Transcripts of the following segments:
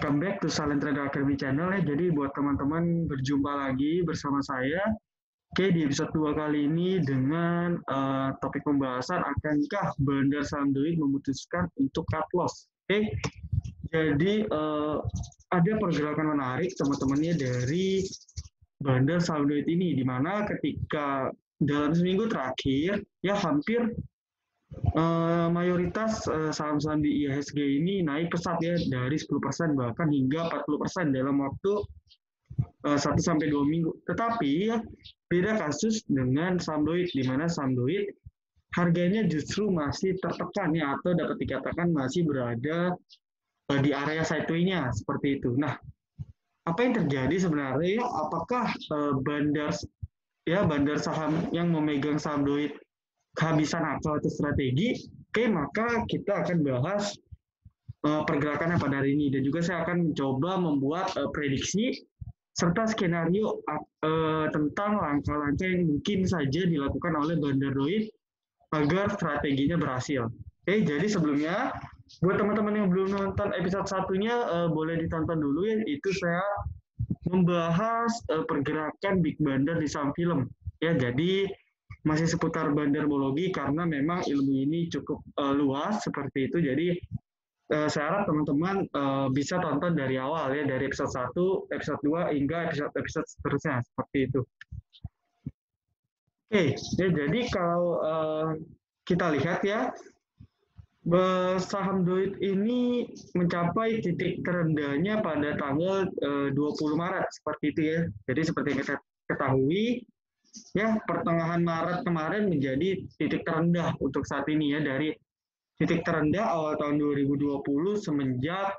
Welcome back to Silent Trade Academy Channel ya. Jadi buat teman-teman berjumpa lagi bersama saya. Oke, di episode 2 kali ini dengan topik pembahasan akankah bandar saham DOID memutuskan untuk cut loss. Oke. Jadi ada pergerakan menarik teman-temannya dari bandar saham DOID ini, di mana ketika dalam seminggu terakhir ya hampir mayoritas saham-saham di IHSG ini naik pesat ya, dari 10% bahkan hingga 40% dalam waktu 1-2 minggu. Tetapi ya, beda kasus dengan saham DOID, di mana saham DOID harganya justru masih tertekan ya, atau dapat dikatakan masih berada di area sideway-nya seperti itu. Nah, apa yang terjadi sebenarnya? Apakah bandar saham yang memegang saham DOID kehabisan akal atau strategi? Oke, maka kita akan bahas pergerakannya pada hari ini, dan juga saya akan mencoba membuat prediksi serta skenario tentang langkah-langkah yang mungkin saja dilakukan oleh bandar DOID agar strateginya berhasil. Oke, jadi sebelumnya buat teman-teman yang belum nonton episode satunya, boleh ditonton dulu ya. Itu saya membahas pergerakan big bandar di saham film ya, jadi masih seputar bandarmologi karena memang ilmu ini cukup luas seperti itu. Jadi saya harap teman-teman bisa tonton dari awal ya, dari episode 1, episode 2 hingga episode seterusnya seperti itu. Oke, ya, jadi kalau kita lihat ya, saham DOID ini mencapai titik terendahnya pada tanggal 20 Maret seperti itu ya. Jadi seperti yang kita ketahui ya, pertengahan Maret kemarin menjadi titik terendah untuk saat ini ya, dari titik terendah awal tahun 2020 semenjak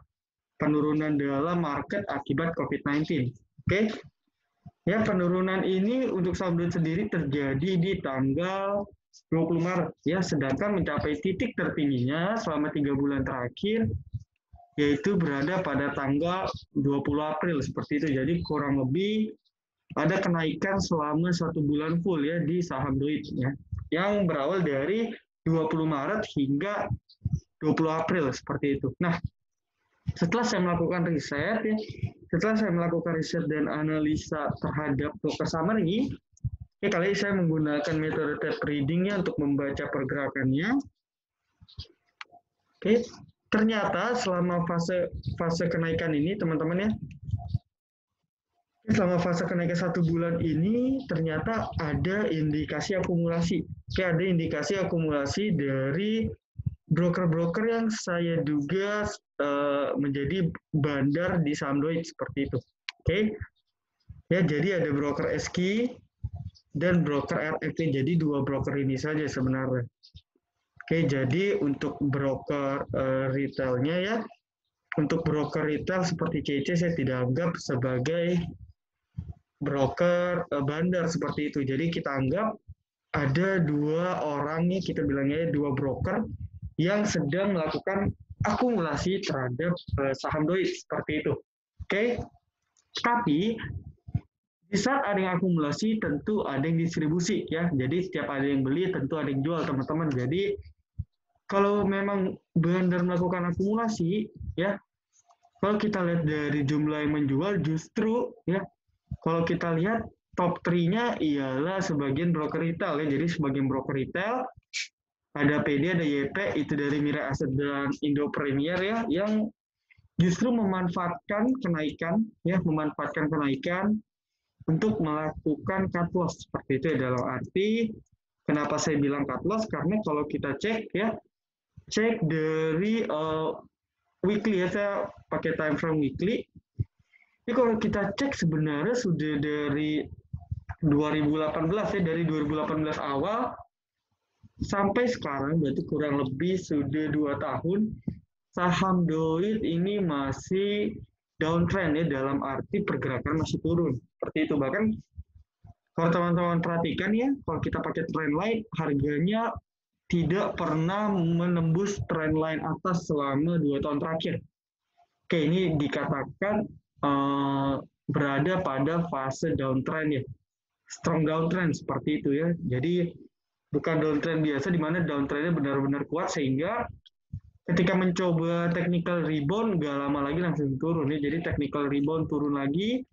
penurunan dalam market akibat COVID-19. Oke. Ya, penurunan ini untuk saham DOID sendiri terjadi di tanggal 20 Maret ya, sedangkan mencapai titik tertingginya selama 3 bulan terakhir yaitu berada pada tanggal 20 April seperti itu. Jadi kurang lebih ada kenaikan selama 1 bulan full ya di saham DOID ya, yang berawal dari 20 Maret hingga 20 April seperti itu. Nah, setelah saya melakukan riset dan analisa terhadap broker summary ya, kali ini saya menggunakan metode tape reading ya untuk membaca pergerakannya. Oke, ternyata selama fase kenaikan ini teman-teman ya, selama fase kenaikan 1 bulan ini ternyata ada indikasi akumulasi. Oke, ada indikasi akumulasi dari broker-broker yang saya duga menjadi bandar di saham DOID seperti itu. Oke, ya, jadi ada broker SQ dan broker RFT. Jadi dua broker ini saja sebenarnya. Oke, jadi untuk broker retailnya ya, untuk broker retail seperti CC saya tidak anggap sebagai broker bandar seperti itu. Jadi kita anggap ada dua orang nih, kita bilangnya dua broker yang sedang melakukan akumulasi terhadap saham DOID seperti itu. Oke. Tapi di saat ada yang akumulasi tentu ada yang distribusi ya. Jadi setiap ada yang beli tentu ada yang jual, teman-teman. Jadi kalau memang bandar melakukan akumulasi ya, kalau kita lihat dari jumlah yang menjual, justru ya kalau kita lihat top 3-nya ialah sebagian broker retail ya. Jadi sebagian broker retail ada PD, ada YP, itu dari Mirae Asset dan Indo Premier ya, yang justru memanfaatkan kenaikan untuk melakukan cut loss seperti itu ya. Dalam arti, kenapa saya bilang cut loss, karena kalau kita cek dari weekly ya, saya pakai time frame weekly. Jadi kalau kita cek sebenarnya sudah dari 2018 ya, dari 2018 awal sampai sekarang, berarti kurang lebih sudah 2 tahun saham DOID ini masih downtrend ya, dalam arti pergerakan masih turun seperti itu. Bahkan kalau teman-teman perhatikan ya, kalau kita pakai trend line, harganya tidak pernah menembus trend line atas selama 2 tahun terakhir. Oke, ini dikatakan berada pada fase downtrend ya, strong downtrend seperti itu ya. Jadi bukan downtrend biasa di mana downtrendnya benar-benar kuat sehingga ketika mencoba technical rebound, nggak lama lagi langsung turun ya. Jadi technical rebound turun lagi,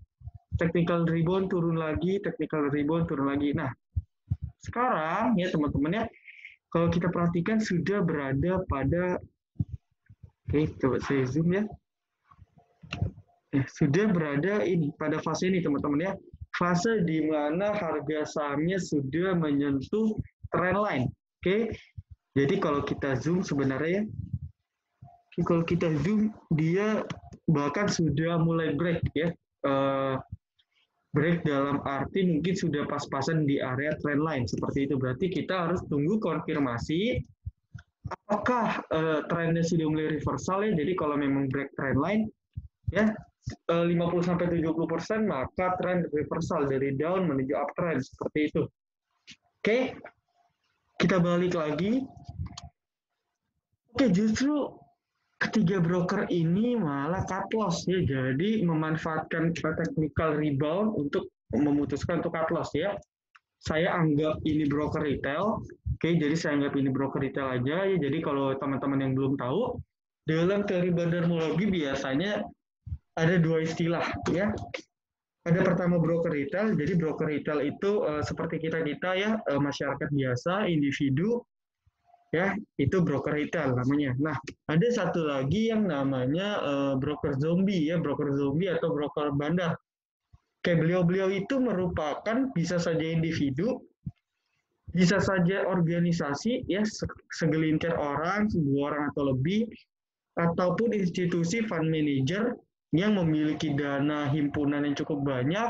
technical rebound turun lagi, technical rebound turun lagi. Nah, sekarang ya teman-teman ya, kalau kita perhatikan sudah berada pada, oke coba saya zoom ya, sudah berada ini pada fase ini teman-teman ya, fase di mana harga sahamnya sudah menyentuh trend line. Oke, jadi kalau kita zoom sebenarnya ya, kalau kita zoom dia bahkan sudah mulai break ya, break dalam arti mungkin sudah pas-pasan di area trend line seperti itu. Berarti kita harus tunggu konfirmasi apakah trendnya sudah mulai reversal ya. Jadi kalau memang break trend line ya 50-70% maka trend reversal dari down menuju uptrend seperti itu. Oke, kita balik lagi. Oke, justru ketiga broker ini malah cut loss ya, jadi memanfaatkan technical rebound untuk memutuskan untuk cut loss ya. Saya anggap ini broker retail, oke, jadi saya anggap ini broker retail aja ya. Jadi kalau teman-teman yang belum tahu, dalam teori bandarmologi biasanya ada dua istilah ya. Ada pertama broker retail, jadi broker retail itu seperti kita ya, masyarakat biasa, individu, ya itu broker retail namanya. Nah, ada satu lagi yang namanya broker zombie ya, broker zombie atau broker bandar. Kayak beliau-beliau itu merupakan bisa saja individu, bisa saja organisasi ya, segelintir orang, 2 orang atau lebih, ataupun institusi fund manager yang memiliki dana himpunan yang cukup banyak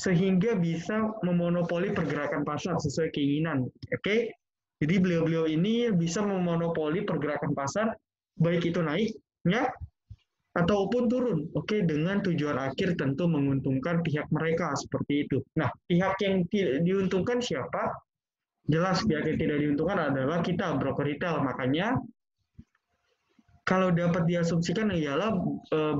sehingga bisa memonopoli pergerakan pasar sesuai keinginan. Oke. Jadi beliau-beliau ini bisa memonopoli pergerakan pasar, baik itu naik ya ataupun turun. Oke, dengan tujuan akhir tentu menguntungkan pihak mereka seperti itu. Nah, pihak yang diuntungkan siapa? Jelas pihak yang tidak diuntungkan adalah kita broker retail. Makanya kalau dapat diasumsikan ialah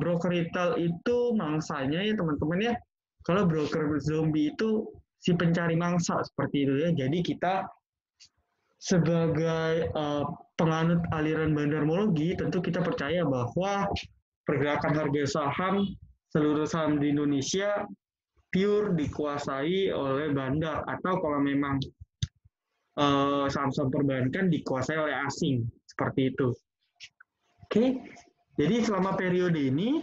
broker retail itu mangsanya ya teman-teman ya. Kalau broker zombie itu si pencari mangsa seperti itu ya. Jadi kita sebagai penganut aliran bandarmologi, tentu kita percaya bahwa pergerakan harga saham, seluruh saham di Indonesia pure dikuasai oleh bandar, atau kalau memang saham-saham perbankan dikuasai oleh asing, seperti itu. Oke, jadi selama periode ini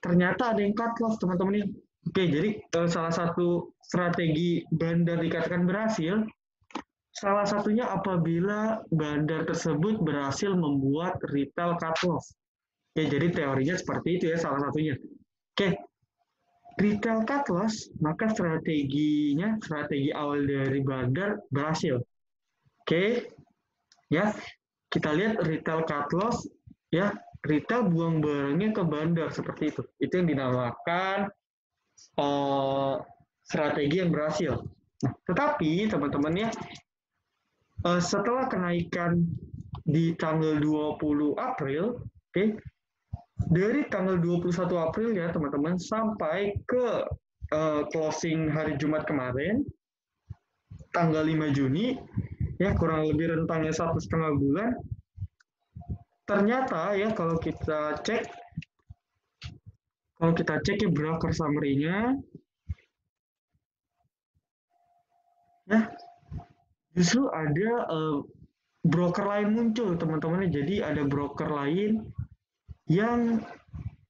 ternyata ada yang cut loss teman-teman. Oke, jadi salah satu strategi bandar dikatakan berhasil, salah satunya apabila bandar tersebut berhasil membuat retail cut loss. Ya, jadi teorinya seperti itu ya salah satunya. Oke, retail cut loss, maka strateginya, strategi awal dari bandar berhasil. Oke, ya kita lihat retail cut loss, ya retail buang barangnya ke bandar seperti itu. Itu yang dinamakan strategi yang berhasil. Nah, tetapi teman-teman ya, setelah kenaikan di tanggal 20 April, oke, dari tanggal 21 April ya teman-teman sampai ke closing hari Jumat kemarin, tanggal 5 Juni, ya kurang lebih rentangnya 1,5 bulan. Ternyata ya kalau kita cek ya broker summary-nya, ya. Justru ada broker lain muncul, teman-teman. Jadi ada broker lain yang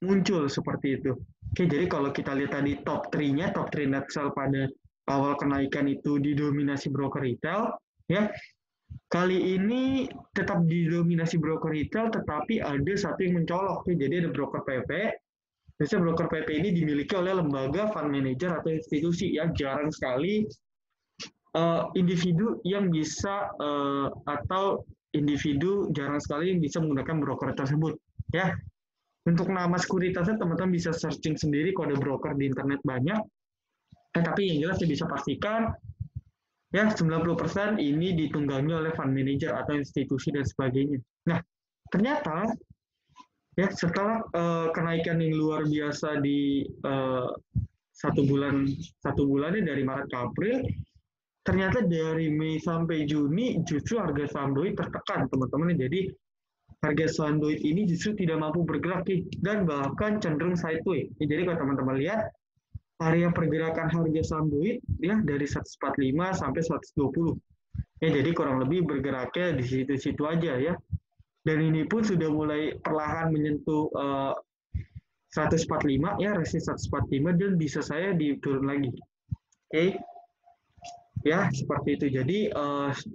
muncul seperti itu. Oke, jadi kalau kita lihat tadi top 3 net sell pada awal kenaikan itu didominasi broker retail, ya. Kali ini tetap didominasi broker retail, tetapi ada satu yang mencolok. Oke, jadi ada broker PP. Biasanya broker PP ini dimiliki oleh lembaga, fund manager atau institusi ya, jarang sekali individu yang bisa menggunakan broker tersebut ya. Untuk nama sekuritasnya teman-teman bisa searching sendiri, kode broker di internet banyak. Tapi yang jelas saya bisa pastikan ya 90% ini ditunggangi oleh fund manager atau institusi dan sebagainya. Nah, ternyata ya setelah kenaikan yang luar biasa di satu bulannya dari Maret ke April, ternyata dari Mei sampai Juni justru harga saham DOID tertekan teman-teman. Jadi harga saham DOID ini justru tidak mampu bergerak dan bahkan cenderung sideways. Jadi kalau teman-teman lihat area pergerakan harga saham DOID ya dari 145 sampai 120. Ya jadi kurang lebih bergeraknya di situ-situ aja ya. Dan ini pun sudah mulai perlahan menyentuh 145 ya, resisten 145 dan bisa saya diturun lagi. Oke. Ya, seperti itu. Jadi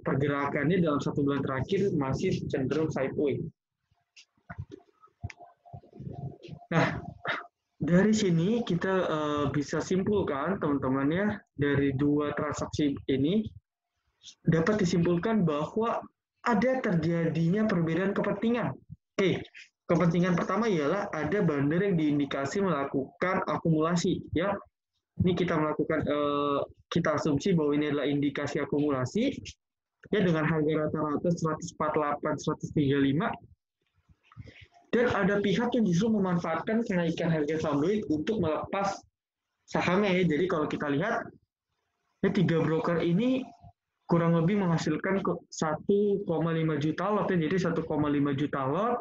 pergerakannya dalam satu bulan terakhir masih cenderung sideways. Nah, dari sini kita bisa simpulkan teman-teman ya, dari dua transaksi ini dapat disimpulkan bahwa ada terjadinya perbedaan kepentingan. Oke, kepentingan pertama ialah ada bandar yang diindikasi melakukan akumulasi ya. Ini kita melakukan kita asumsi bahwa ini adalah indikasi akumulasi ya dengan harga rata-rata 148-135 dan ada pihak yang justru memanfaatkan kenaikan harga saham DOID untuk melepas sahamnya ya. Jadi kalau kita lihat ya, 3 broker ini kurang lebih menghasilkan 1,5 juta lot ya. Jadi 1,5 juta lot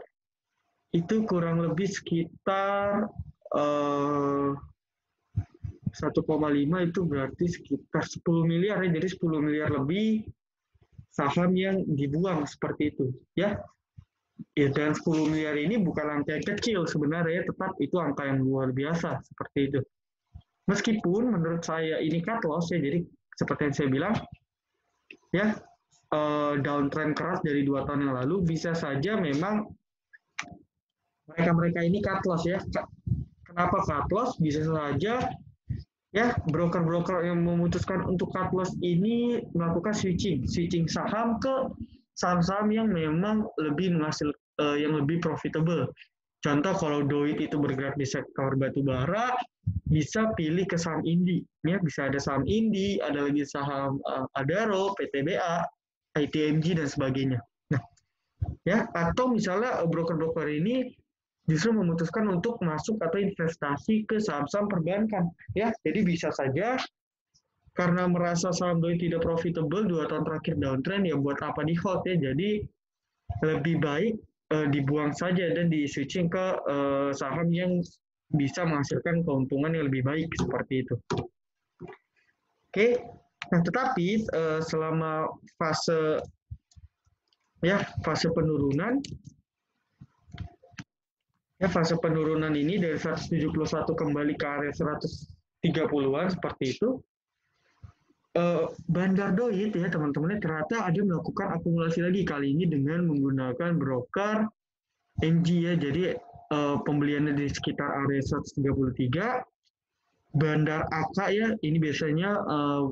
itu kurang lebih sekitar 1,5 itu berarti sekitar 10 miliar ya, jadi 10 miliar lebih saham yang dibuang seperti itu ya. Ya dan 10 miliar ini bukan angka yang kecil sebenarnya, tetap itu angka yang luar biasa seperti itu. Meskipun menurut saya ini cut loss ya, jadi seperti yang saya bilang ya downtrend keras dari 2 tahun yang lalu bisa saja memang mereka-mereka ini cut loss ya. Kenapa cut loss? Bisa saja ya, broker-broker yang memutuskan untuk cut loss ini melakukan switching saham ke saham-saham yang memang lebih menghasilkan, yang lebih profitable. Contoh kalau DOID itu bergerak di sektor batu bara, bisa pilih ke saham Indi. Ya, bisa ada saham Indi, ada lagi saham Adaro, PTBA, ITMG dan sebagainya. Nah, ya atau misalnya broker-broker ini justru memutuskan untuk masuk atau investasi ke saham-saham perbankan ya. Jadi bisa saja karena merasa saham DOID tidak profitable 2 tahun terakhir downtrend ya, buat apa di hold ya, jadi lebih baik dibuang saja dan di switching ke saham yang bisa menghasilkan keuntungan yang lebih baik seperti itu. Oke. Nah tetapi selama fase penurunan ya, fase penurunan ini dari 171 kembali ke area 130-an seperti itu. Bandar DOID ya teman-teman ternyata ada melakukan akumulasi lagi, kali ini dengan menggunakan broker MG ya. Jadi pembeliannya di sekitar area 133. Bandar AK ya, ini biasanya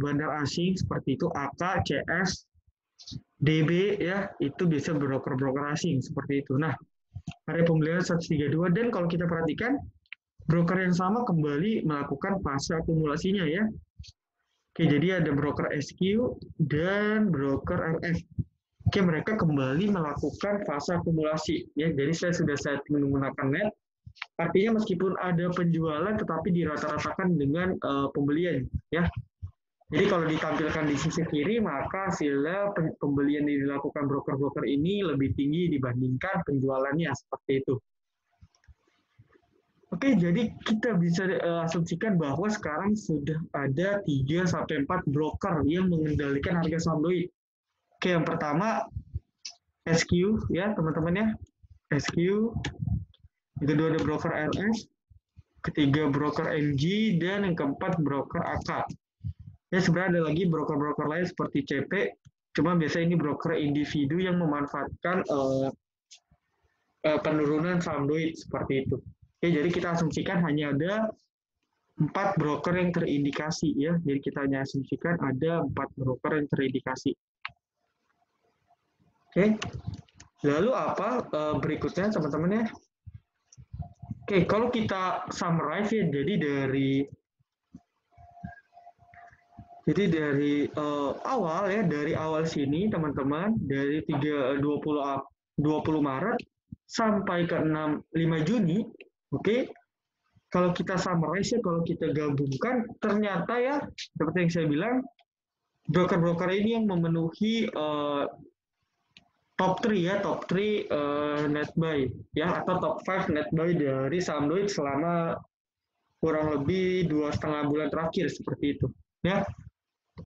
bandar asing seperti itu, AK, CS, DB ya, itu biasa broker-broker asing seperti itu. Nah, area pembelian 132 dan kalau kita perhatikan broker yang sama kembali melakukan fase akumulasinya ya. Oke, jadi ada broker SQ dan broker RF. Oke, mereka kembali melakukan fase akumulasi ya. Jadi saya sudah set menggunakan net. Artinya meskipun ada penjualan tetapi dirata-ratakan dengan pembelian ya. Jadi kalau ditampilkan di sisi kiri, maka hasilnya pembelian yang dilakukan broker-broker ini lebih tinggi dibandingkan penjualannya seperti itu. Oke, jadi kita bisa asumsikan bahwa sekarang sudah ada 3-4 broker yang mengendalikan harga saham DOID. Oke, yang pertama SQ ya teman-teman ya, SQ. Yang kedua ada broker RS, ketiga broker MG, dan yang keempat broker AK. Ya sebenarnya ada lagi broker-broker lain seperti CP, cuma biasanya ini broker individu yang memanfaatkan penurunan saham DOID seperti itu. Ya, jadi kita asumsikan hanya ada 4 broker yang terindikasi ya. Jadi kita hanya asumsikan ada 4 broker yang terindikasi. Oke. Lalu apa berikutnya teman-teman ya? Oke, kalau kita summarize ya, Jadi dari awal ya, dari awal sini teman-teman, dari 20 Maret sampai ke 5 Juni, oke. Kalau kita summarize ya, kalau kita gabungkan, ternyata ya seperti yang saya bilang, broker-broker ini yang memenuhi top 3 ya, top 3 net buy ya, atau top 5 net buy dari saham DOID selama kurang lebih 2,5 bulan terakhir seperti itu ya.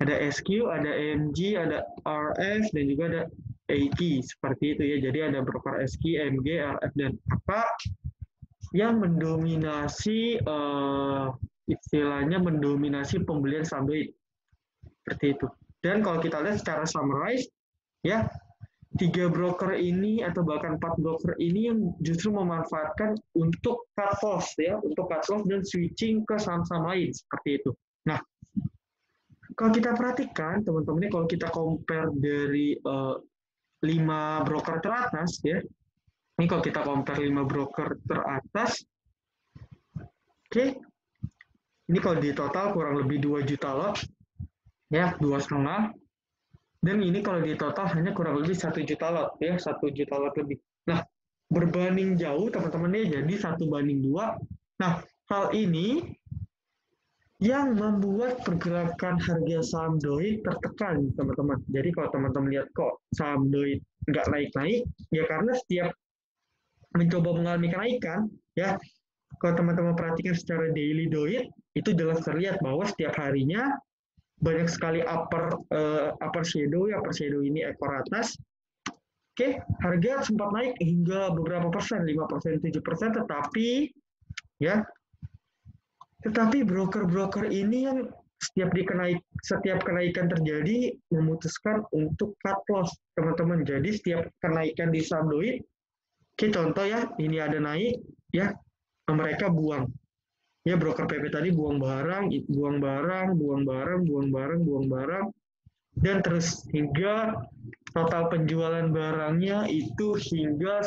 Ada SQ, ada MG, ada RF, dan juga ada AT seperti itu ya. Jadi ada broker SQ, MG, RF, dan apa yang mendominasi istilahnya mendominasi pembelian saham DOID seperti itu. Dan kalau kita lihat secara summarize ya, 3 broker ini atau bahkan 4 broker ini yang justru memanfaatkan untuk cut loss ya, untuk cut loss dan switching ke saham-saham lain seperti itu. Nah, kalau kita perhatikan teman-teman, kalau kita compare dari 5 broker teratas ya, ini kalau kita compare 5 broker teratas, oke, ini kalau di total kurang lebih 2 juta lot ya, 2,5. Dan ini kalau di total hanya kurang lebih 1 juta lot ya, 1 juta lot lebih. Nah, berbanding jauh teman-teman ya, jadi 1:2. Nah, hal ini yang membuat pergerakan harga saham DOID tertekan, teman-teman. Jadi kalau teman-teman lihat kok saham DOID nggak naik-naik, ya karena setiap mencoba mengalami kenaikan ya, kalau teman-teman perhatikan secara daily DOID, itu jelas terlihat bahwa setiap harinya banyak sekali upper shadow ini ekor atas. Oke, harga sempat naik hingga beberapa persen, 5%, 7%, tetapi broker-broker ini yang setiap kenaikan terjadi memutuskan untuk cut loss, teman-teman. Jadi setiap kenaikan di saham DOID, oke contoh ya, ini ada naik ya, mereka buang. Ya, broker PP tadi buang barang, dan terus hingga total penjualan barangnya itu hingga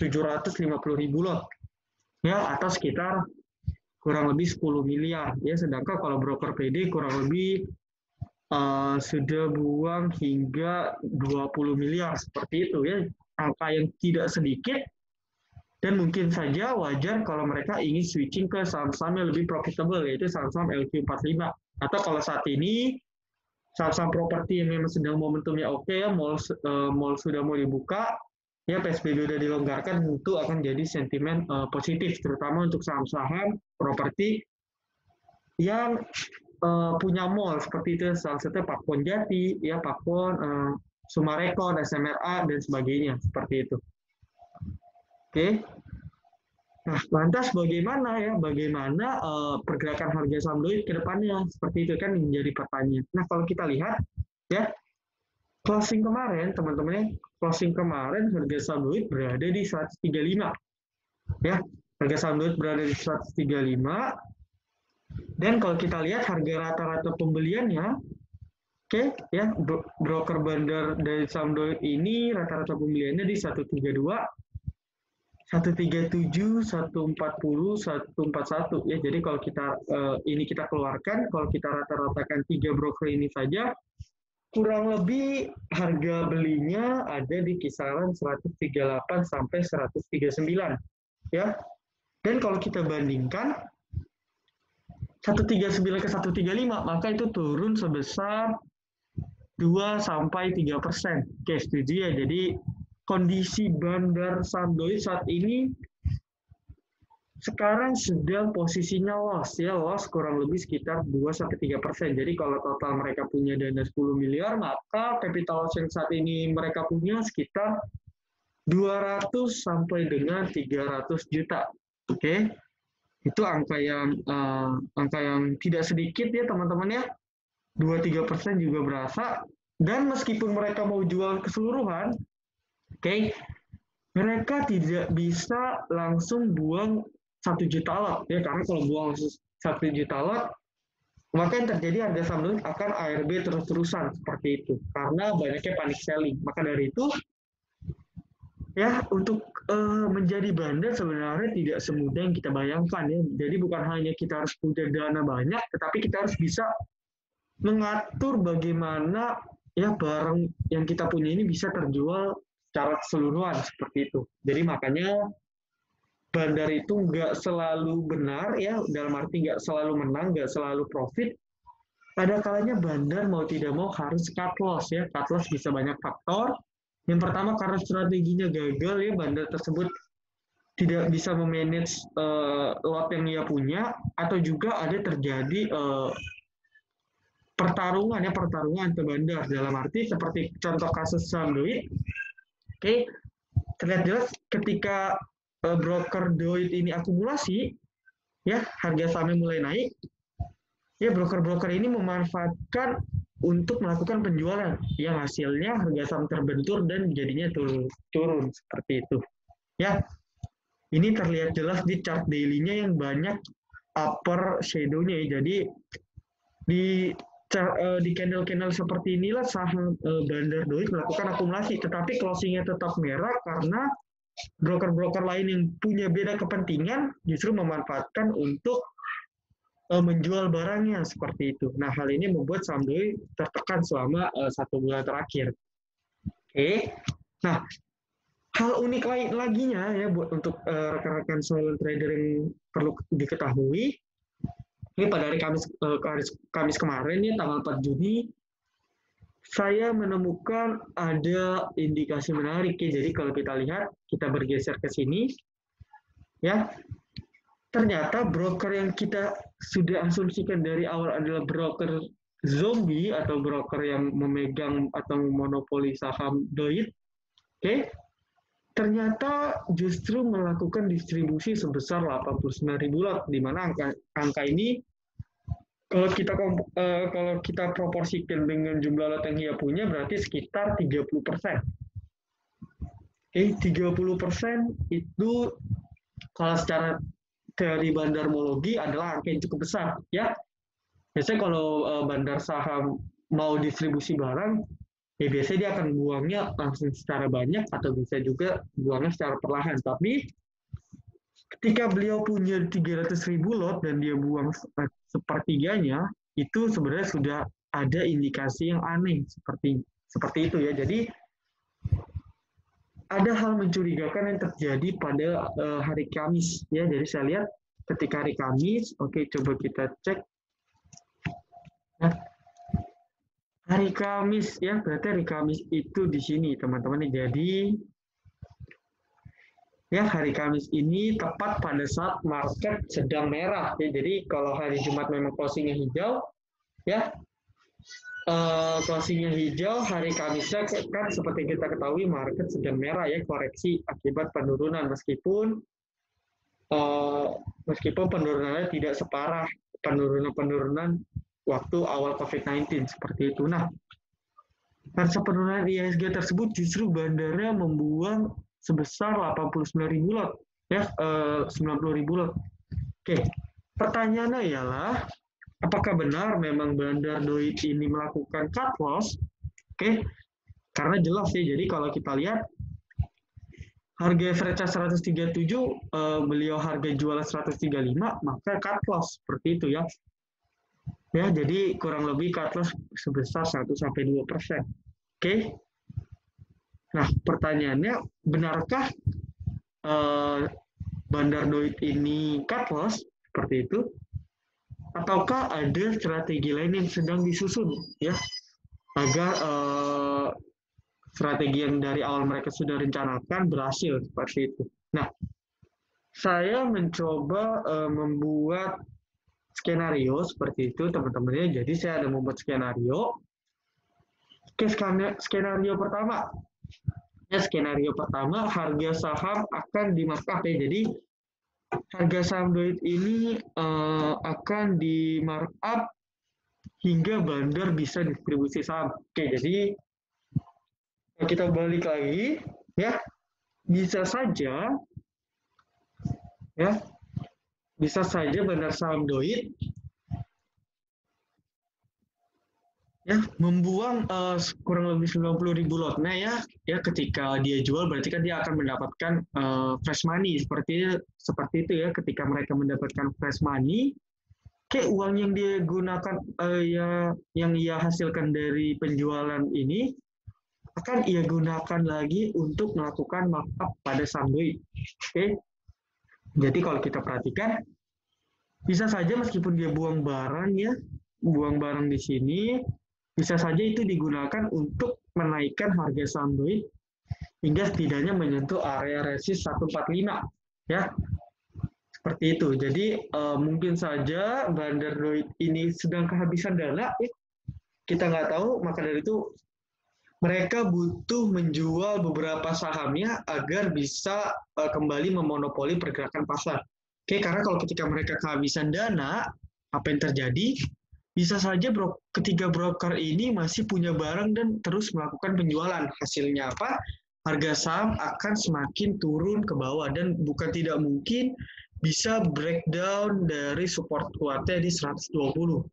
750.000 lot, ya, atau sekitar kurang lebih 10 miliar, ya. Sedangkan kalau broker PD kurang lebih sudah buang hingga 20 miliar, seperti itu, ya, angka yang tidak sedikit. Dan mungkin saja wajar kalau mereka ingin switching ke saham-saham yang lebih profitable, yaitu saham-saham LQ45. Atau kalau saat ini, saham-saham properti yang memang sedang momentumnya oke, ya, mall sudah mau dibuka, ya PSBB sudah dilonggarkan, tentu akan jadi sentimen positif, terutama untuk saham-saham properti yang punya mall, seperti itu, salah satunya Pak Pon Jati, ya, Pak Pon, Summarecon, SMRA, dan sebagainya, seperti itu. Oke, nah lantas bagaimana ya, pergerakan harga saham DOID ke depannya seperti itu kan menjadi pertanyaan. Nah kalau kita lihat ya, closing kemarin teman-teman, harga saham DOID berada di 135 ya, harga saham DOID berada di 135. Dan kalau kita lihat harga rata-rata pembeliannya, oke ya, broker bandar dari saham DOID ini rata-rata pembeliannya di 132. 137, 140, 141 ya. Jadi kalau kita ini kita keluarkan, kalau kita rata-ratakan 3 broker ini saja, kurang lebih harga belinya ada di kisaran 138 sampai 139 ya. Dan kalau kita bandingkan 139 ke 135, maka itu turun sebesar 2-3%. Oke, setuju ya. Jadi kondisi bandar saham DOID saat ini sekarang sedang posisinya loss ya, kurang lebih sekitar 2-3%. Jadi kalau total mereka punya dana 10 miliar, maka capital loss yang saat ini mereka punya sekitar 200 sampai dengan 300 juta. Oke. Itu angka yang tidak sedikit ya, teman-teman ya. 2-3% juga berasa, dan meskipun mereka mau jual keseluruhan, oke, mereka tidak bisa langsung buang 1 juta lot ya, karena kalau buang 1 juta lot, maka yang terjadi harga saham DOID akan ARB terus-terusan seperti itu, karena banyaknya panic selling. Maka dari itu ya, untuk menjadi bandar sebenarnya tidak semudah yang kita bayangkan ya. Jadi bukan hanya kita harus punya dana banyak, tetapi kita harus bisa mengatur bagaimana ya barang yang kita punya ini bisa terjual secara keseluruhan seperti itu. Jadi makanya bandar itu nggak selalu benar ya, dalam arti nggak selalu menang, nggak selalu profit. Ada kalanya bandar mau tidak mau harus cut loss ya. Cut loss bisa banyak faktor, Yang pertama karena strateginya gagal ya, bandar tersebut tidak bisa memanage lot yang dia punya, atau juga ada terjadi pertarungan antar bandar, dalam arti seperti contoh kasus saham DOID. Oke, terlihat jelas ketika broker DOID ini akumulasi, ya harga sahamnya mulai naik, ya broker-broker ini memanfaatkan untuk melakukan penjualan yang hasilnya harga saham terbentur dan jadinya turun seperti itu. Ya, ini terlihat jelas di chart daily-nya yang banyak upper shadow-nya. Jadi di candle-candle seperti inilah saham bandar DOID melakukan akumulasi, tetapi closing-nya tetap merah karena broker-broker lain yang punya beda kepentingan justru memanfaatkan untuk menjual barangnya seperti itu. Nah, hal ini membuat saham DOID tertekan selama 1 bulan terakhir. Oke. Nah, hal unik lain laginya ya buat untuk rekan-rekan silent trader yang perlu diketahui, ini pada hari Kamis kemarin ya, tanggal 4 Juni, saya menemukan ada indikasi menarik ya. Jadi kalau kita lihat, kita bergeser ke sini, ya ternyata broker yang kita sudah asumsikan dari awal adalah broker zombie atau broker yang memegang atau monopoli saham DOID, oke? Ternyata justru melakukan distribusi sebesar 89.000 lot, di mana angka ini kalau kita proporsikan dengan jumlah lot yang ia punya berarti sekitar 30%. Oke, 30% itu kalau secara teori bandarmologi adalah angka yang cukup besar, ya. Biasanya kalau bandar saham mau distribusi barang, ya biasanya dia akan buangnya langsung secara banyak atau bisa juga buangnya secara perlahan. Tapi ketika beliau punya 300.000 lot dan dia buang sepertiganya, itu sebenarnya sudah ada indikasi yang aneh seperti itu ya. Jadi ada hal mencurigakan yang terjadi pada hari Kamis ya. Jadi saya lihat ketika hari Kamis, oke, coba kita cek. Nah, hari Kamis ya, berarti hari Kamis itu di sini teman-teman. Jadi ya hari Kamis ini tepat pada saat market sedang merah ya. Jadi kalau hari Jumat memang closingnya hijau ya, closingnya hijau, hari Kamisnya kan seperti kita ketahui market sedang merah ya, koreksi akibat penurunan, meskipun penurunannya tidak separah penurunan-penurunan waktu awal COVID-19 seperti itu. Nah, karena penurunan IHSG tersebut justru bandarnya membuang sebesar 89.000 lot, ya 90.000 lot. Oke, pertanyaannya ialah apakah benar memang bandar DOID ini melakukan cut loss? Oke, karena jelas ya. Jadi kalau kita lihat harga average 137, beliau harga jual 135, maka cut loss seperti itu ya. Ya, jadi kurang lebih cut loss sebesar 1-2%. Oke. Nah, pertanyaannya, benarkah bandar DOID ini cut loss seperti itu? Ataukah ada strategi lain yang sedang disusun ya? Agar strategi yang dari awal mereka sudah rencanakan berhasil seperti itu. Nah, saya mencoba membuat skenario seperti itu teman-temannya. Jadi saya ada membuat skenario. Oke, skenario pertama. Ya, skenario pertama harga saham akan di markup ya. Jadi harga saham DOID ini akan di markup hingga bandar bisa distribusi saham. Oke, jadi kita balik lagi ya. Bisa saja ya, bisa saja bandar saham DOID ya membuang kurang lebih 90.000 lot. Nah ya ketika dia jual berarti kan dia akan mendapatkan fresh money seperti itu ya. Ketika mereka mendapatkan fresh money, kayak uang yang dia gunakan yang ia hasilkan dari penjualan ini akan ia gunakan lagi untuk melakukan markup pada saham DOID. Oke. Jadi kalau kita perhatikan, bisa saja meskipun dia buang barang ya, buang barang di sini, bisa saja itu digunakan untuk menaikkan harga saham DOID hingga setidaknya menyentuh area resist 145, ya. Seperti itu. Jadi mungkin saja bandar DOID ini sedang kehabisan dana, ya. Kita nggak tahu, maka dari itu mereka butuh menjual beberapa sahamnya agar bisa kembali memonopoli pergerakan pasar. Oke, karena kalau ketika mereka kehabisan dana, apa yang terjadi? Bisa saja ketiga broker ini masih punya barang dan terus melakukan penjualan. Hasilnya apa? Harga saham akan semakin turun ke bawah dan bukan tidak mungkin bisa breakdown dari support kuatnya di 120.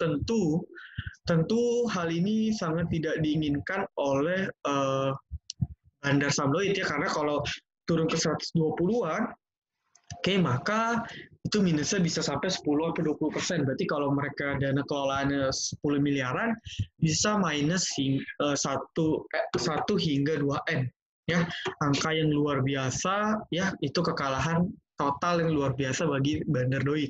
Tentu hal ini sangat tidak diinginkan oleh bandar saham DOID, ya, karena kalau turun ke 120-an, oke, maka itu minusnya bisa sampai 10-20%. Berarti kalau mereka dana kelolaannya 10 miliaran, bisa minus 1 hingga 2M. Ya, angka yang luar biasa, ya, itu kekalahan total yang luar biasa bagi bandar DOID.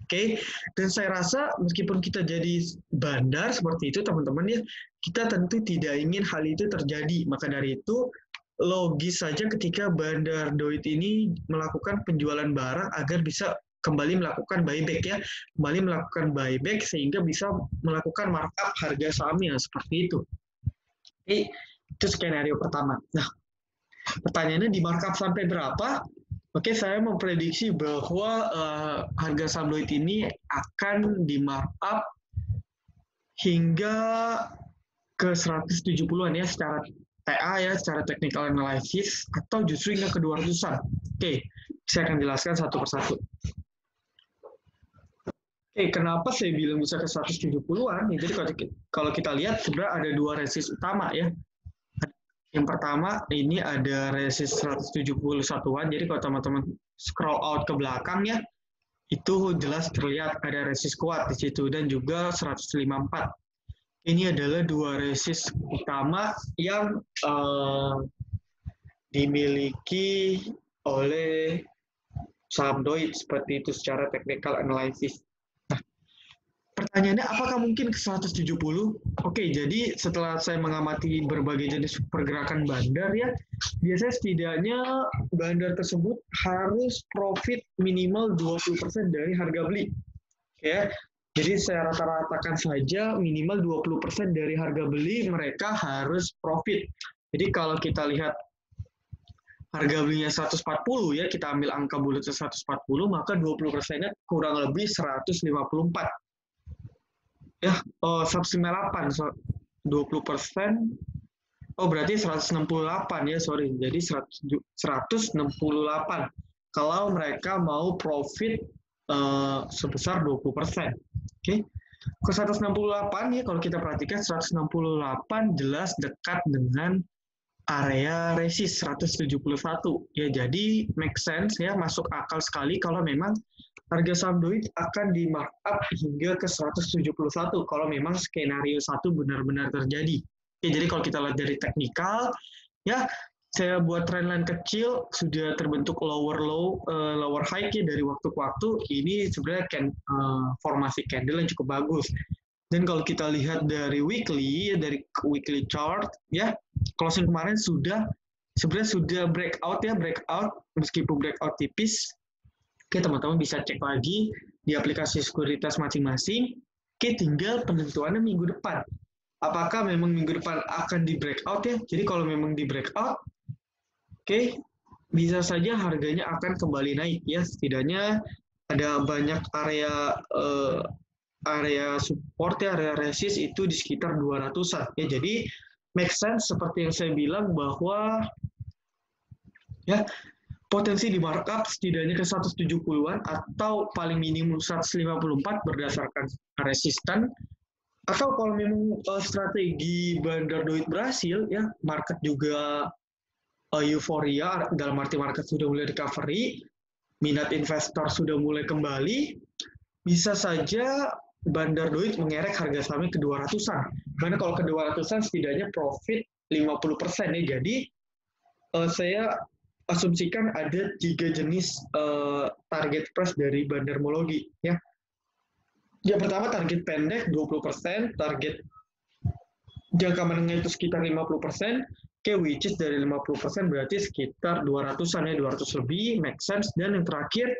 Oke, dan saya rasa meskipun kita jadi bandar seperti itu, teman-teman, ya, kita tentu tidak ingin hal itu terjadi. Maka dari itu, logis saja ketika bandar DOID ini melakukan penjualan barang agar bisa kembali melakukan buyback, ya. Kembali melakukan buyback sehingga bisa melakukan markup harga sahamnya, seperti itu. Oke, itu skenario pertama. Nah, pertanyaannya di markup sampai berapa? Oke, saya memprediksi bahwa harga saham DOID ini akan di markup hingga ke 170-an, ya, secara TA, ya, secara technical analysis, atau justru hingga ke 200-an. Oke, saya akan jelaskan satu persatu. Oke, kenapa saya bilang bisa ke 170-an? Ya, jadi kalau kita lihat sebenarnya ada dua resist utama, ya. Yang pertama, ini ada resist 171-an, jadi kalau teman-teman scroll out ke belakang, ya, itu jelas terlihat ada resist kuat di situ, dan juga 154. Ini adalah dua resist utama yang dimiliki oleh saham DOID, seperti itu secara technical analysis. Pertanyaannya, apakah mungkin ke 170? Oke, jadi setelah saya mengamati berbagai jenis pergerakan bandar, ya, biasanya setidaknya bandar tersebut harus profit minimal 20% dari harga beli. Ya, jadi saya rata-ratakan saja minimal 20% dari harga beli mereka harus profit. Jadi kalau kita lihat harga belinya 140, ya, kita ambil angka bulatnya 140, maka 20%-nya kurang lebih 154. Ya, 198, 20%, oh berarti 168, ya, sorry, jadi 168 kalau mereka mau profit sebesar 20%. Oke, ke 168, ya, kalau kita perhatikan 168 jelas dekat dengan area resist 171, ya, jadi make sense, ya, masuk akal sekali kalau memang harga saham DOID akan di markup hingga ke 171 kalau memang skenario 1 benar-benar terjadi. Oke, jadi kalau kita lihat dari teknikal, ya, saya buat trendline kecil, sudah terbentuk lower low, lower high, ya, dari waktu ke waktu. Ini sebenarnya formasi candle yang cukup bagus. Dan kalau kita lihat dari weekly chart, ya, closing kemarin sudah breakout, ya, breakout meskipun breakout tipis. Oke, teman-teman bisa cek lagi di aplikasi sekuritas masing-masing. Oke, tinggal penentuannya minggu depan. Apakah memang minggu depan akan di breakout, ya? Jadi kalau memang di breakout, oke, bisa saja harganya akan kembali naik, ya. Setidaknya ada banyak area support, ya, area resist itu di sekitar 200-an. Ya, jadi make sense seperti yang saya bilang bahwa, ya, potensi di markup setidaknya ke 170-an atau paling minimum 154 berdasarkan resisten. Atau kalau memang strategi bandar DOID berhasil, ya, market juga euforia, dalam arti market sudah mulai recovery, minat investor sudah mulai kembali, bisa saja bandar DOID mengerek harga sahamnya ke 200-an. Karena kalau ke 200-an setidaknya profit 50%, ya. Jadi saya asumsikan ada 3 jenis target price dari bandarmologi, ya. Yang pertama target pendek 20%, target jangka menengah itu sekitar 50%, Oke, which is dari 50% berarti sekitar 200-an ya, 200 lebih, make sense. Dan yang terakhir,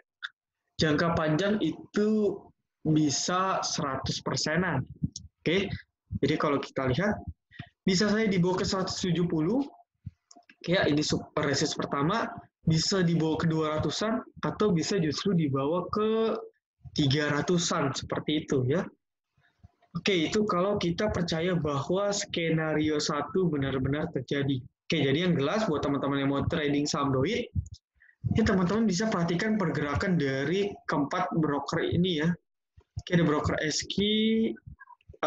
jangka panjang itu bisa 100%-an. Oke, jadi kalau kita lihat, bisa saya dibawa ke 170, ya ini super resist pertama, bisa dibawa ke 200-an, atau bisa justru dibawa ke 300-an, seperti itu ya. Oke, itu kalau kita percaya bahwa skenario 1 benar-benar terjadi. Oke, jadi yang jelas buat teman-teman yang mau trading saham DOID, ya teman-teman bisa perhatikan pergerakan dari keempat broker ini ya. Oke, ada broker SQ,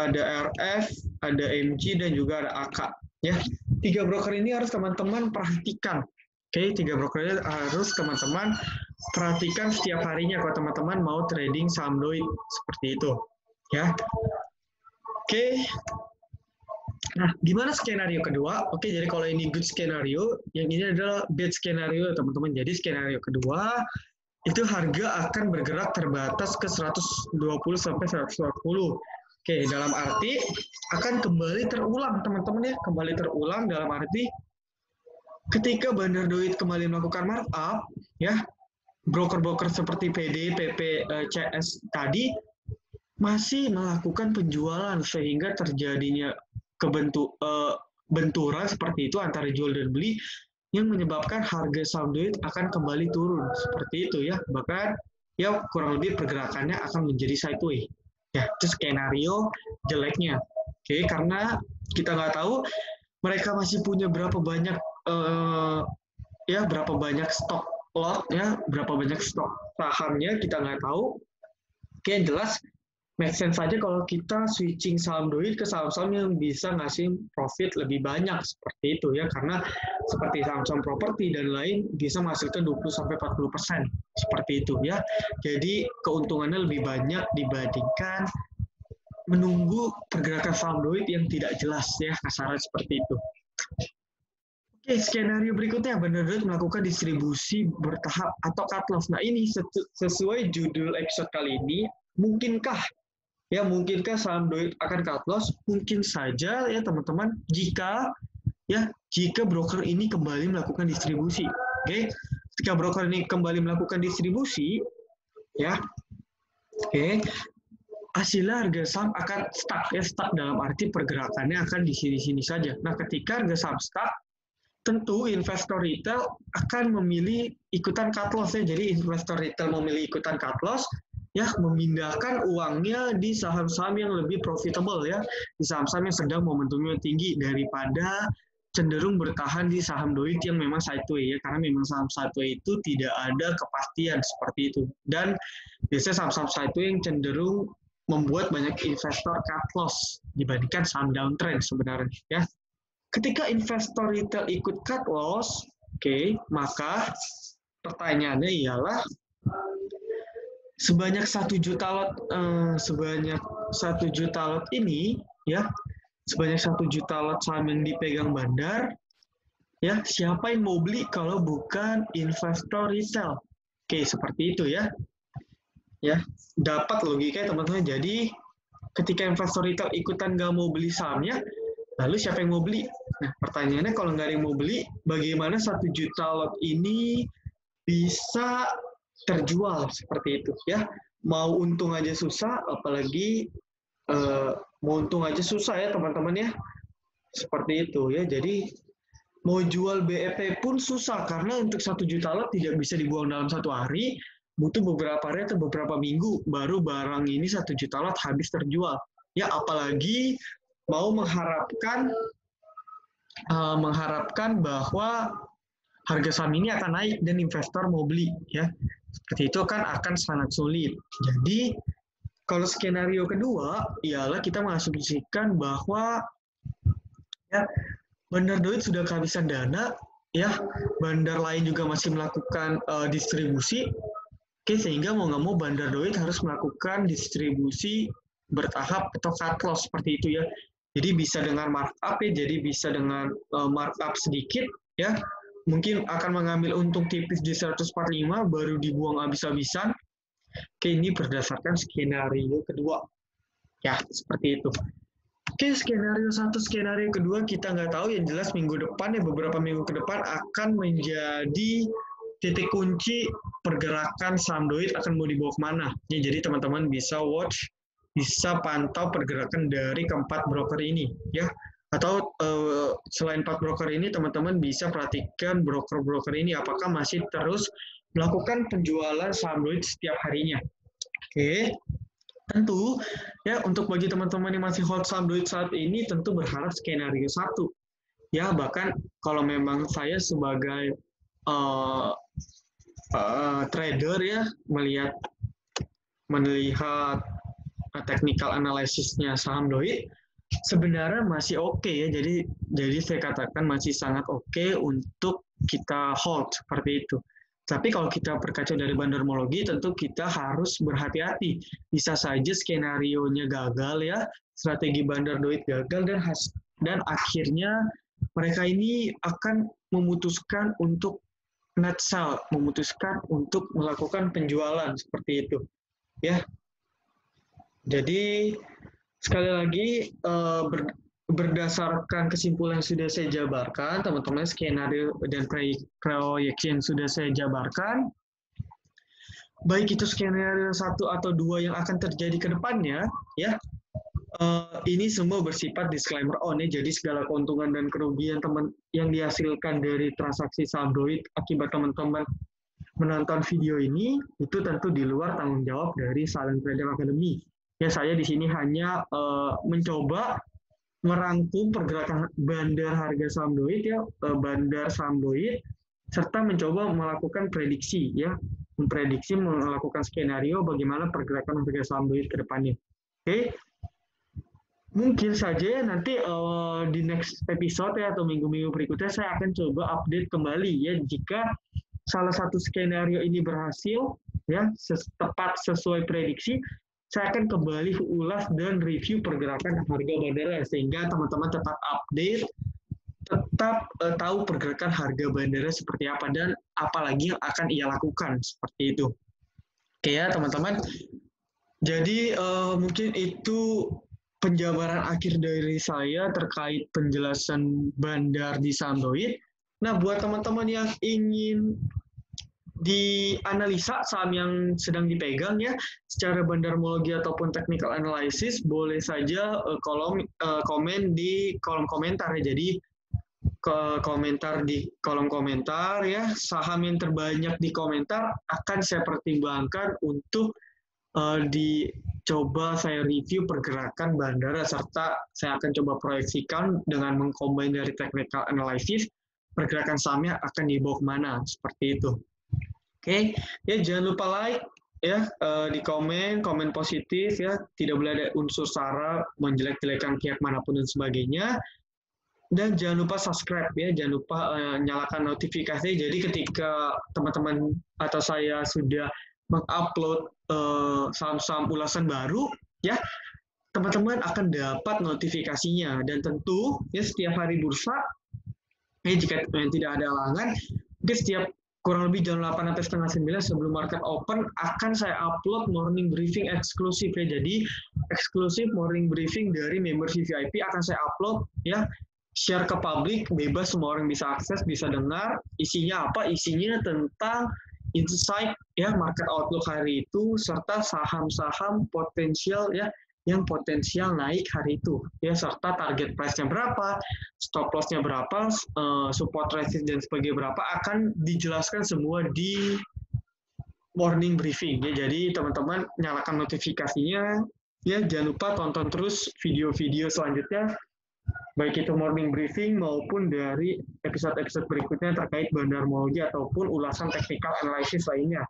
ada RF, ada MG, dan juga ada AK. Ya, 3 broker ini harus teman-teman perhatikan. Oke, 3 broker ini harus teman-teman perhatikan setiap harinya kalau teman-teman mau trading saham DOID seperti itu. Ya. Oke, nah gimana skenario kedua? Oke, jadi kalau ini good skenario, yang ini adalah bad skenario teman-teman. Jadi skenario kedua itu harga akan bergerak terbatas ke 120 sampai 140. Oke, dalam arti akan kembali terulang teman-teman ya, kembali terulang dalam arti ketika bandar DOID kembali melakukan markup ya, broker-broker seperti PD, PP, CS tadi masih melakukan penjualan sehingga terjadinya benturan seperti itu antara jual dan beli yang menyebabkan harga saham DOID akan kembali turun seperti itu ya, bahkan ya kurang lebih pergerakannya akan menjadi sideways ya. Itu skenario jeleknya. Oke, karena kita nggak tahu mereka masih punya berapa banyak ya berapa banyak stok lot ya, berapa banyak stok sahamnya kita nggak tahu. Oke, yang jelas make sense saja kalau kita switching saham DOID ke saham-saham yang bisa ngasih profit lebih banyak seperti itu ya, karena seperti saham-saham properti dan lain bisa menghasilkan 20-40% seperti itu ya. Jadi keuntungannya lebih banyak dibandingkan menunggu pergerakan saham DOID yang tidak jelas ya, kasaran seperti itu. Oke, skenario berikutnya benar DOID melakukan distribusi bertahap atau cut loss. Nah ini sesuai judul episode kali ini, mungkinkah ya, mungkinkah saham DOID akan cut loss? Mungkin saja ya teman-teman, jika ya jika broker ini kembali melakukan distribusi. Oke, ketika broker ini kembali melakukan distribusi ya, oke, hasilnya harga saham akan stuck ya, stuck dalam arti pergerakannya akan di sini-sini saja. Nah, ketika harga saham stuck, tentu investor retail akan memilih ikutan cut loss ya. Jadi investor retail memilih ikutan cut loss ya, memindahkan uangnya di saham-saham yang lebih profitable ya, di saham-saham yang sedang momentumnya tinggi daripada cenderung bertahan di saham DOID yang memang sideways ya, karena memang saham sideways itu tidak ada kepastian seperti itu, dan biasanya saham-saham sideways yang cenderung membuat banyak investor cut loss dibandingkan saham downtrend sebenarnya ya. Ketika investor retail ikut cut loss, oke, maka pertanyaannya ialah sebanyak 1 juta lot, sebanyak 1 juta lot ini ya, sebanyak 1 juta lot saham yang dipegang bandar ya, siapa yang mau beli kalau bukan investor retail? Oke, seperti itu ya. Ya, dapat logikanya teman-teman. Jadi ketika investor retail ikutan nggak mau beli sahamnya, lalu siapa yang mau beli? Nah, pertanyaannya kalau nggak ada yang mau beli, bagaimana 1 juta lot ini bisa terjual seperti itu ya? Mau untung aja susah, apalagi mau untung aja susah ya teman-teman ya, seperti itu ya. Jadi mau jual BEP pun susah, karena untuk 1 juta lot tidak bisa dibuang dalam 1 hari, butuh beberapa hari atau beberapa minggu baru barang ini 1 juta lot habis terjual ya, apalagi mau mengharapkan bahwa harga saham ini akan naik dan investor mau beli ya. Seperti itu kan akan sangat sulit. Jadi kalau skenario kedua ialah kita mengasumsikan bahwa ya bandar DOID sudah kehabisan dana ya, bandar lain juga masih melakukan distribusi. Oke, sehingga mau nggak mau bandar DOID harus melakukan distribusi bertahap atau cut loss seperti itu ya. Jadi bisa dengan markup ya, jadi bisa dengan markup sedikit ya. Mungkin akan mengambil untung tipis di 145 baru dibuang habis-habisan. Oke, ini berdasarkan skenario kedua. Ya, seperti itu. Oke, skenario satu, skenario kedua kita nggak tahu, yang jelas minggu depan ya, beberapa minggu ke depan akan menjadi titik kunci pergerakan saham DOID akan mau dibawa kemana. Ya, jadi teman-teman bisa watch, bisa pantau pergerakan dari keempat broker ini ya. Atau selain 4 broker ini, teman-teman bisa perhatikan broker-broker ini apakah masih terus melakukan penjualan saham DOID setiap harinya. Oke, tentu ya untuk bagi teman-teman yang masih hold saham DOID saat ini tentu berharap skenario 1. Ya, bahkan kalau memang saya sebagai trader ya melihat technical analisisnya saham DOID, sebenarnya masih oke ya, jadi saya katakan masih sangat oke untuk kita hold seperti itu. Tapi kalau kita berkaca dari bandarmologi, tentu kita harus berhati-hati. Bisa saja skenarionya gagal ya, strategi bandar DOID gagal, dan akhirnya mereka ini akan memutuskan untuk net sell, memutuskan untuk melakukan penjualan seperti itu ya. Jadi sekali lagi, berdasarkan kesimpulan yang sudah saya jabarkan, teman-teman, skenario dan proyeksi yang sudah saya jabarkan, baik itu skenario 1 atau 2 yang akan terjadi ke depannya, ya, ini semua bersifat disclaimer on ya. Jadi segala keuntungan dan kerugian teman yang dihasilkan dari transaksi saham DOID akibat teman-teman menonton video ini, itu tentu di luar tanggung jawab dari Silent Trade Academy. Ya, saya di sini hanya mencoba merangkum pergerakan bandar harga saham DOID ya, bandar saham DOID, serta mencoba melakukan prediksi ya, memprediksi, melakukan skenario bagaimana pergerakan harga saham DOID ke depannya. Oke. Mungkin saja nanti di next episode ya, atau minggu-minggu berikutnya saya akan coba update kembali ya, jika salah satu skenario ini berhasil ya, tepat sesuai prediksi, saya akan kembali ulas dan review pergerakan harga bandara, sehingga teman-teman tetap update, tetap tahu pergerakan harga bandara seperti apa, dan apalagi yang akan ia lakukan, seperti itu. Oke ya teman-teman, jadi mungkin itu penjabaran akhir dari saya terkait penjelasan bandar di saham DOID. Nah, buat teman-teman yang ingin dianalisa saham yang sedang dipegang ya, secara bandarmologi ataupun technical analysis, boleh saja komen di kolom komentar ya. Jadi komentar di kolom komentar ya, saham yang terbanyak di komentar akan saya pertimbangkan untuk dicoba saya review pergerakan bandara, serta saya akan coba proyeksikan dengan mengkombin dari technical analysis pergerakan sahamnya akan dibawa kemana, seperti itu. Oke, ya jangan lupa like ya, di komen positif ya, tidak boleh ada unsur sara, menjelek-jelekan pihak manapun dan sebagainya. Dan jangan lupa subscribe ya, jangan lupa nyalakan notifikasi. Jadi ketika teman-teman atau saya sudah mengupload saham-saham ulasan baru ya, teman-teman akan dapat notifikasinya. Dan tentu ya setiap hari bursa ya, jika tidak ada halangan, setiap kurang lebih jam 8 atau setengah 9 sebelum market open akan saya upload morning briefing eksklusif ya. Jadi eksklusif morning briefing dari membership VIP akan saya upload ya, share ke publik, bebas, semua orang bisa akses, bisa dengar. Isinya apa? Isinya tentang insight ya, market outlook hari itu, serta saham-saham potensial ya, yang potensial naik hari itu ya, serta target price-nya berapa, stop loss-nya berapa, support resist dan sebagainya berapa, akan dijelaskan semua di morning briefing ya. Jadi teman-teman nyalakan notifikasinya ya, jangan lupa tonton terus video-video selanjutnya, baik itu morning briefing maupun dari episode-episode berikutnya terkait bandarmologi ataupun ulasan technical analysis lainnya.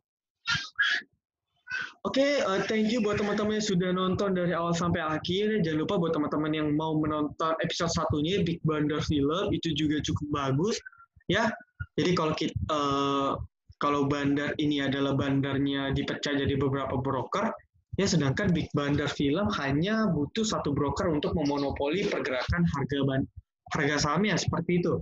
Oke, thank you buat teman-teman yang sudah nonton dari awal sampai akhir. Jangan lupa buat teman-teman yang mau menonton episode 1-nya, Big Bandar Film, itu juga cukup bagus ya. Jadi kalau kita, kalau bandar ini adalah bandarnya dipecah jadi beberapa broker, ya sedangkan Big Bandar Film hanya butuh satu broker untuk memonopoli pergerakan harga sahamnya, seperti itu.